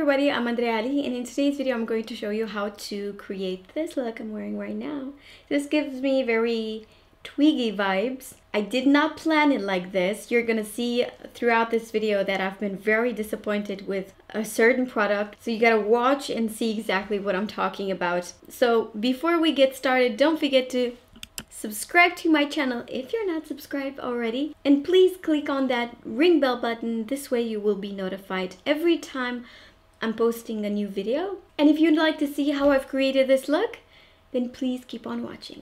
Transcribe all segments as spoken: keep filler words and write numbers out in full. everybody, I'm Andrea Ali, and in today's video I'm going to show you how to create this look I'm wearing right now. This gives me very twiggy vibes. I did not plan it like this. You're gonna see throughout this video that I've been very disappointed with a certain product, so you gotta watch and see exactly what I'm talking about. So before we get started, don't forget to subscribe to my channel if you're not subscribed already, and please click on that ring bell button. This way you will be notified every time I'm posting a new video. And if you'd like to see how I've created this look, then please keep on watching.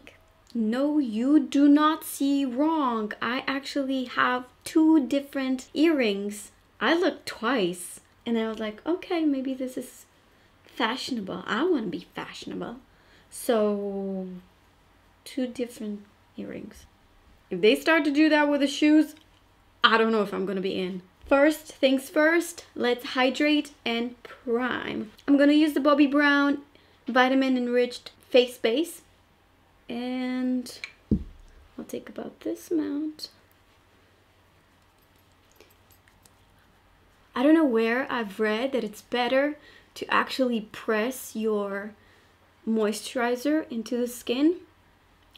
No, you do not see wrong. I actually have two different earrings. I looked twice and I was like, okay, maybe this is fashionable. I want to be fashionable. So two different earrings. If they start to do that with the shoes, I don't know if I'm gonna be in. First things first, let's hydrate and prime. I'm gonna use the Bobbi Brown Vitamin Enriched Face Base, and I'll take about this amount. I don't know where I've read that it's better to actually press your moisturizer into the skin.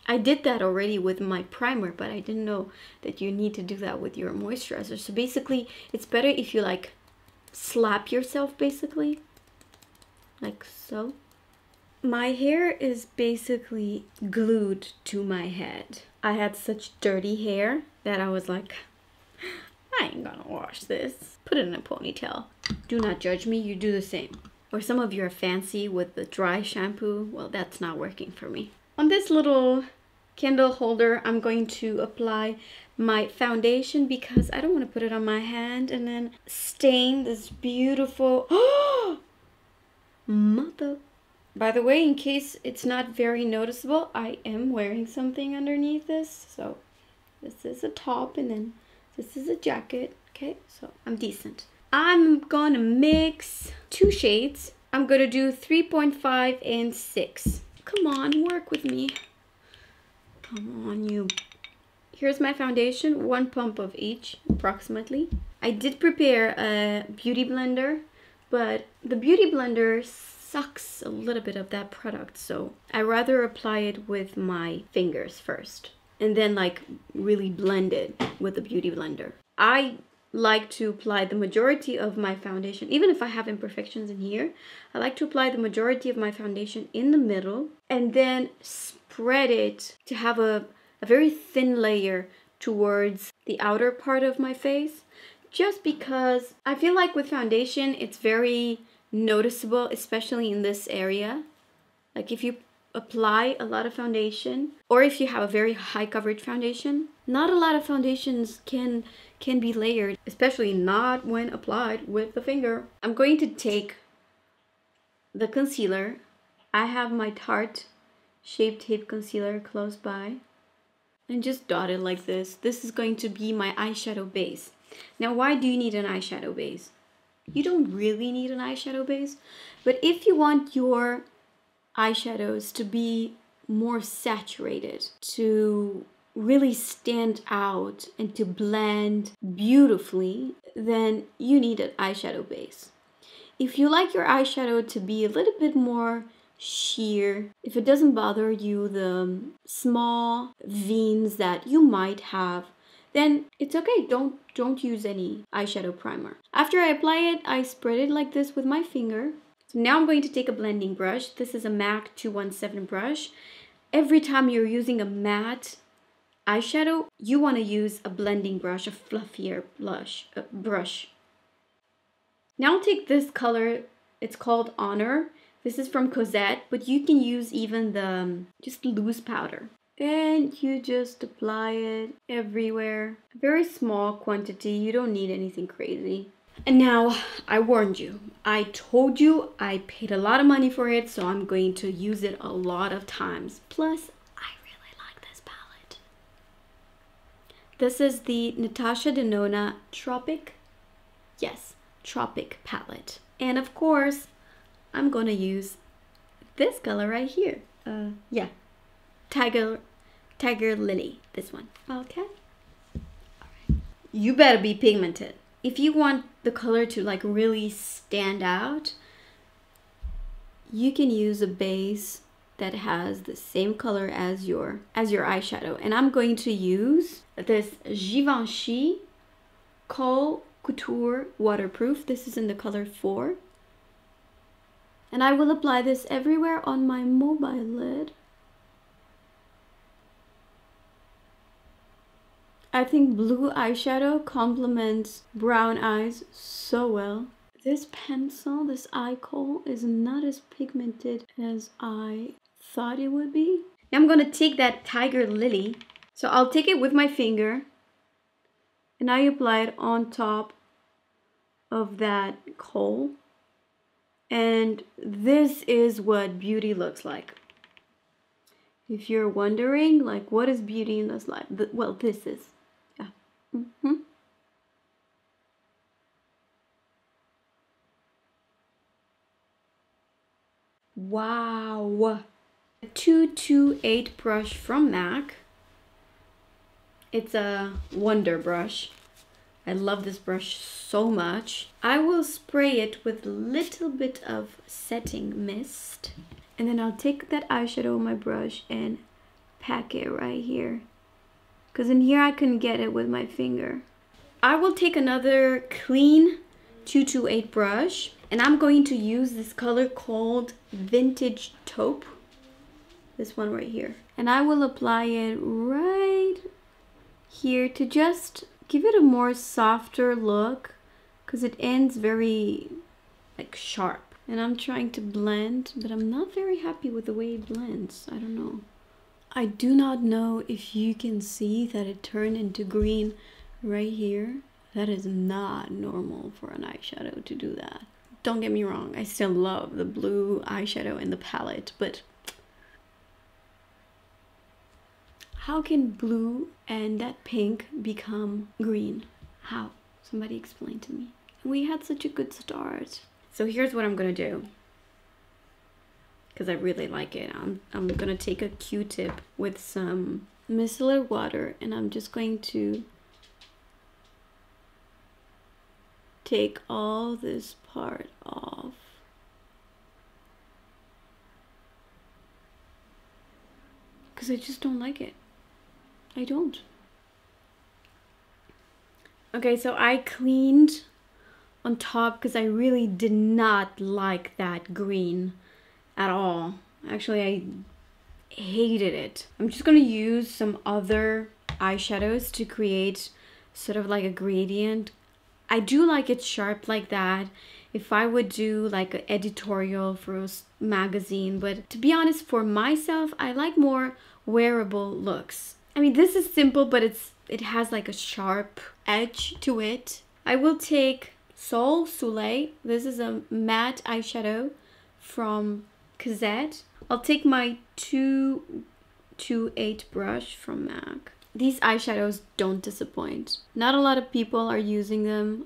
I did that already with my primer, but I didn't know that you need to do that with your moisturizer. So basically, it's better if you like slap yourself, basically, like so. My hair is basically glued to my head. I had such dirty hair that I was like, I ain't gonna wash this. Put it in a ponytail. Do not judge me, you do the same. Or some of you are fancy with the dry shampoo. Well, that's not working for me. On this little candle holder, I'm going to apply my foundation because I don't want to put it on my hand and then stain this beautiful... Mother... By the way, in case it's not very noticeable, I am wearing something underneath this. So this is a top and then this is a jacket. Okay, so I'm decent. I'm gonna mix two shades. I'm gonna do three point five and six. Come on, work with me. Come on, you. Here's my foundation, one pump of each, approximately. I did prepare a beauty blender, but the beauty blender sucks a little bit of that product, so I rather apply it with my fingers first, and then like really blend it with the beauty blender. I like to apply the majority of my foundation, even if I have imperfections in here. I like to apply the majority of my foundation in the middle and then spread it to have a, a very thin layer towards the outer part of my face, just because I feel like with foundation it's very noticeable, especially in this area. Like if you apply a lot of foundation, or if you have a very high coverage foundation, not a lot of foundations can can be layered, especially not when applied with the finger. I'm going to take the concealer. I have my Tarte Shape Tape concealer close by, and just dot it like this. This is going to be my eyeshadow base. Now, why do you need an eyeshadow base? You don't really need an eyeshadow base, but if you want your eyeshadows to be more saturated, to really stand out and to blend beautifully, then you need an eyeshadow base. If you like your eyeshadow to be a little bit more sheer, if it doesn't bother you the small veins that you might have, then it's okay. Don't don't use any eyeshadow primer. After I apply it, I spread it like this with my finger. So now I'm going to take a blending brush. This is a MAC two one seven brush. Every time you're using a matte eyeshadow, you want to use a blending brush, a fluffier blush, uh, brush. Now I'll take this color, it's called Honor. This is from Cozzette, but you can use even the um, just loose powder. And you just apply it everywhere. A very small quantity, you don't need anything crazy. And now, I warned you. I told you I paid a lot of money for it, so I'm going to use it a lot of times. Plus, I really like this palette. This is the Natasha Denona Tropic, yes, Tropic Palette. And of course, I'm gonna use this color right here. Uh, yeah, Tiger, Tiger Lily, this one. Okay. All right. You better be pigmented. if you want the color to like really stand out, you can use a base that has the same color as your as your eyeshadow. And I'm going to use this Givenchy Kohl Couture Waterproof. This is in the color four. And I will apply this everywhere on my mobile lid. I think blue eyeshadow complements brown eyes so well. This pencil, this eye kohl, is not as pigmented as I thought it would be. Now I'm gonna take that Tiger Lily. So I'll take it with my finger and I apply it on top of that kohl. And this is what beauty looks like. If you're wondering, like, what is beauty in this life? Well, this is. Yeah. Mm-hmm. Wow. A two two eight brush from MAC. It's a wonder brush. I love this brush so much. I will spray it with a little bit of setting mist. And then I'll take that eyeshadow on my brush and pack it right here. Because in here I can get it with my finger. I will take another clean two two eight brush. And I'm going to use this color called Vintage Taupe. This one right here. And I will apply it right here to just give it a more softer look, because it ends very like sharp. And I'm trying to blend, but I'm not very happy with the way it blends. I don't know. I do not know if you can see that it turned into green right here. That is not normal for an eyeshadow to do that. Don't get me wrong, I still love the blue eyeshadow and the palette, but how can blue and that pink become green? How? Somebody explain to me. We had such a good start. So here's what I'm gonna do, because I really like it. I'm, I'm gonna take a Q-tip with some micellar water and I'm just going to take all this part off. Because I just don't like it. I don't. Okay, so I cleaned on top because I really did not like that green at all. Actually, I hated it. I'm just gonna use some other eyeshadows to create sort of like a gradient. I do like it sharp like that. If I would do like an editorial for a magazine, but to be honest, for myself, I like more wearable looks. I mean, this is simple, but it's it has like a sharp edge to it. I will take Sol Soleil. This is a matte eyeshadow from Cozzette. I'll take my two two eight brush from MAC. These eyeshadows don't disappoint. Not a lot of people are using them,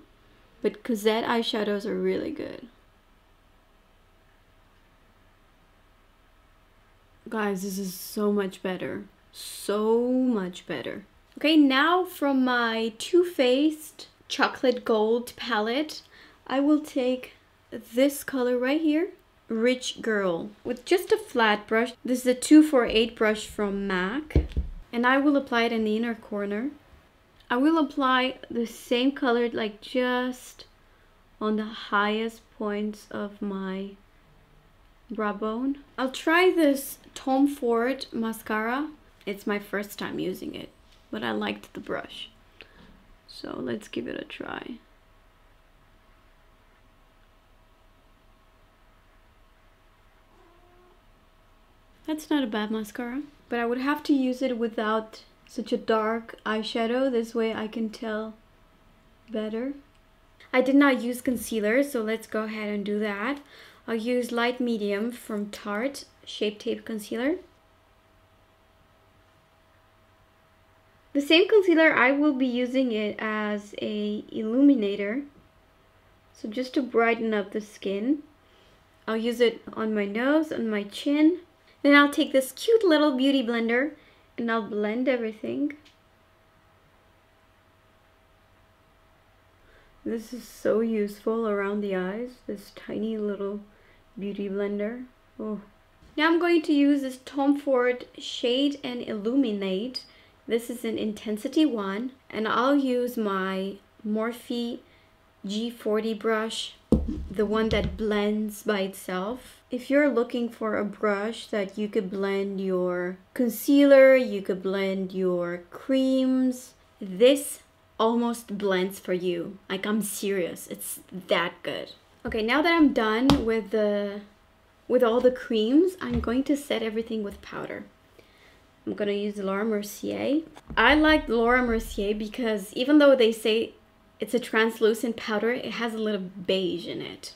but Cozzette eyeshadows are really good. Guys, this is so much better. So much better. Okay, now from my Too Faced Chocolate Gold palette, I will take this color right here, Rich Girl, with just a flat brush. This is a two four eight brush from MAC, and I will apply it in the inner corner. I will apply the same color like just on the highest points of my brow bone. I'll try this Tom Ford mascara. It's my first time using it, but I liked the brush. So let's give it a try. That's not a bad mascara, but I would have to use it without such a dark eyeshadow. This way I can tell better. I did not use concealer, so let's go ahead and do that. I'll use Light Medium from Tarte Shape Tape Concealer. The same concealer, I will be using it as a illuminator. So just to brighten up the skin. I'll use it on my nose, on my chin. Then I'll take this cute little beauty blender and I'll blend everything. This is so useful around the eyes, this tiny little beauty blender. Oh. Now I'm going to use this Tom Ford Shade and Illuminate. This is an intensity one, and I'll use my Morphe G forty brush, the one that blends by itself. If you're looking for a brush that you could blend your concealer, you could blend your creams, this almost blends for you. Like, I'm serious, it's that good. Okay, now that I'm done with the with all the creams, I'm going to set everything with powder. I'm gonna use Laura Mercier. I like Laura Mercier because even though they say it's a translucent powder, it has a little beige in it.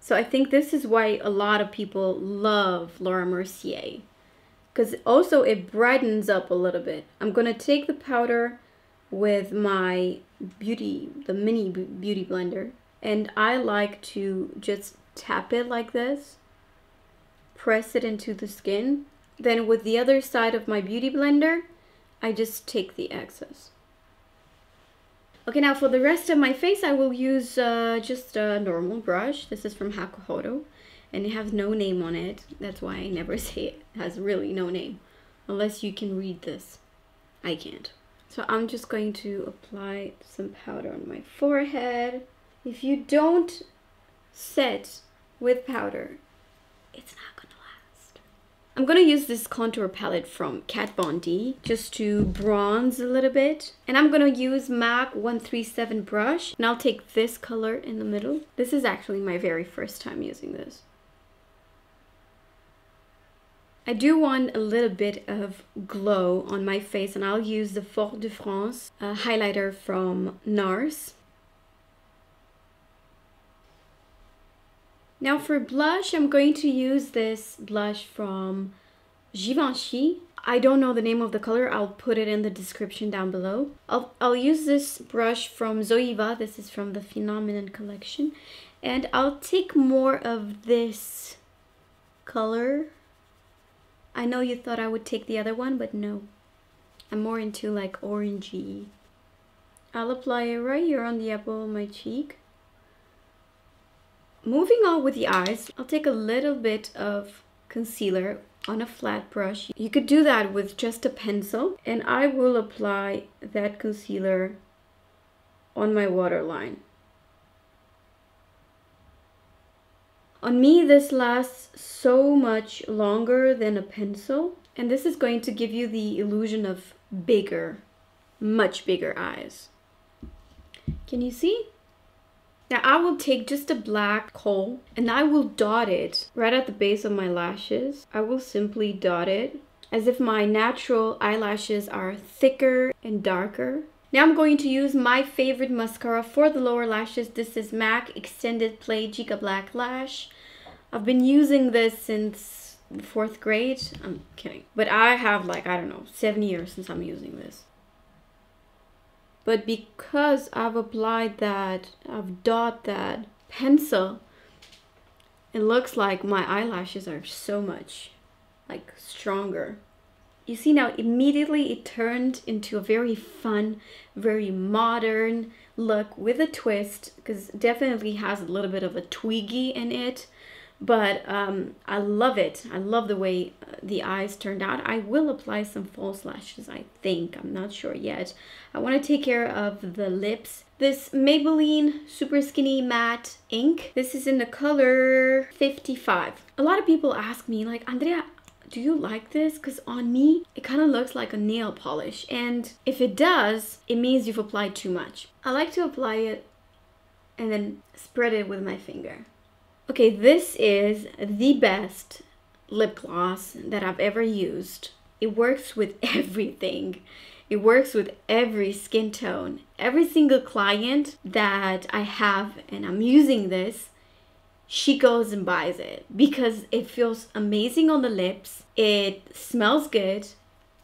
So I think this is why a lot of people love Laura Mercier, because also it brightens up a little bit. I'm gonna take the powder with my beauty, the mini beauty blender, and I like to just tap it like this, press it into the skin. Then with the other side of my beauty blender, I just take the excess. Okay, now for the rest of my face, I will use uh, just a normal brush. This is from Hakuhodo, and it has no name on it. That's why I never say it. It has really no name, unless you can read this. I can't. So I'm just going to apply some powder on my forehead. If you don't set with powder, it's not gonna last. I'm gonna use this contour palette from Kat Von D just to bronze a little bit. And I'm gonna use MAC one three seven brush, and I'll take this color in the middle. This is actually my very first time using this. I do want a little bit of glow on my face, and I'll use the Fort de France uh, highlighter from NARS. Now for blush, I'm going to use this blush from Givenchy. I don't know the name of the color, I'll put it in the description down below. I'll, I'll use this brush from Zoeva, this is from the Phenomenon collection. And I'll take more of this color. I know you thought I would take the other one, but no. I'm more into like orangey. I'll apply it right here on the apple of my cheek. Moving on with the eyes, I'll take a little bit of concealer on a flat brush. You could do that with just a pencil, and I will apply that concealer on my waterline. On me, this lasts so much longer than a pencil, and this is going to give you the illusion of bigger, much bigger eyes. Can you see? Now I will take just a black coal, and I will dot it right at the base of my lashes. I will simply dot it as if my natural eyelashes are thicker and darker. Now I'm going to use my favorite mascara for the lower lashes. This is MAC Extended Play Gigablack Lash. I've been using this since fourth grade. I'm kidding. But I have like, I don't know, seven years since I'm using this. But because I've applied that, I've dotted that pencil, it looks like my eyelashes are so much, like, stronger. You see now, immediately it turned into a very fun, very modern look with a twist, because it definitely has a little bit of a twiggy in it. But um, I love it. I love the way the eyes turned out. I will apply some false lashes, I think. I'm not sure yet. I want to take care of the lips. This Maybelline Super Skinny Matte Ink. This is in the color fifty-five. A lot of people ask me, like, Andrea, do you like this? Because on me, it kind of looks like a nail polish. And if it does, it means you've applied too much. I like to apply it and then spread it with my finger. Okay, this is the best lip gloss that I've ever used. It works with everything. It works with every skin tone. Every single client that I have and I'm using this, she goes and buys it because it feels amazing on the lips. It smells good,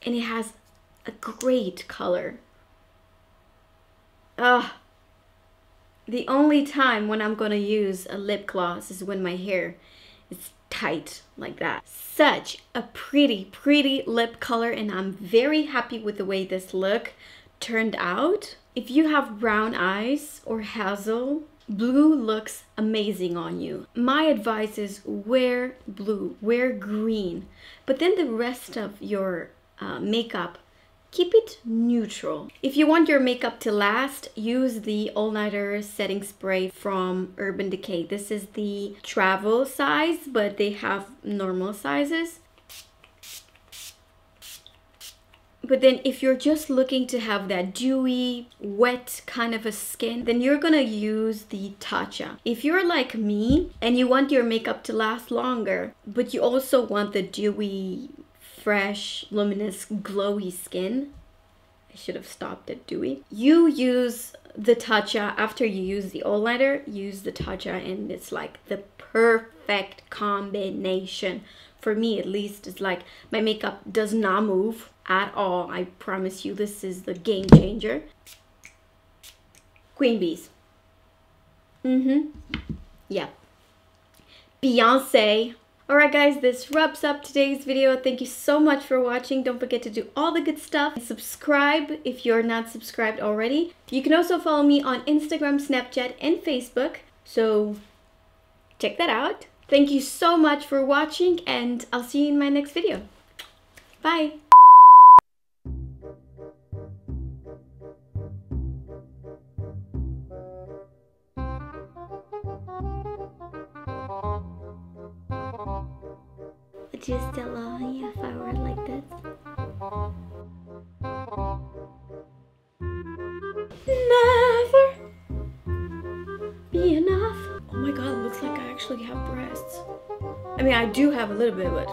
and it has a great color. Ah. The only time when I'm gonna use a lip gloss is when my hair is tight like that. Such a pretty, pretty lip color, and I'm very happy with the way this look turned out. If you have brown eyes or hazel, blue looks amazing on you. My advice is wear blue, wear green, but then the rest of your uh, makeup, keep it neutral. If you want your makeup to last, use the All Nighter setting spray from Urban Decay. This is the travel size, but they have normal sizes. But then if you're just looking to have that dewy, wet kind of a skin, then you're gonna use the Tatcha. If you're like me and you want your makeup to last longer, but you also want the dewy, fresh, luminous, glowy skin, I should have stopped at dewy, you use the Tatcha. After you use the All Nighter, use the Tatcha, and it's like the perfect combination. For me, at least, it's like my makeup does not move at all. I promise you, this is the game changer. Queen Bees. Mm-hmm. Yeah. Beyonce. Alright guys, this wraps up today's video. Thank you so much for watching. Don't forget to do all the good stuff. And subscribe if you're not subscribed already. You can also follow me on Instagram, Snapchat, and Facebook. So check that out. Thank you so much for watching, and I'll see you in my next video. Bye! Would you still love me if I were like this? Never be enough. Oh my god, it looks like I actually have breasts. I mean, I do have a little bit, but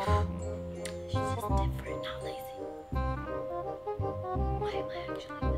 she's just different, not lazy. Why am I actually?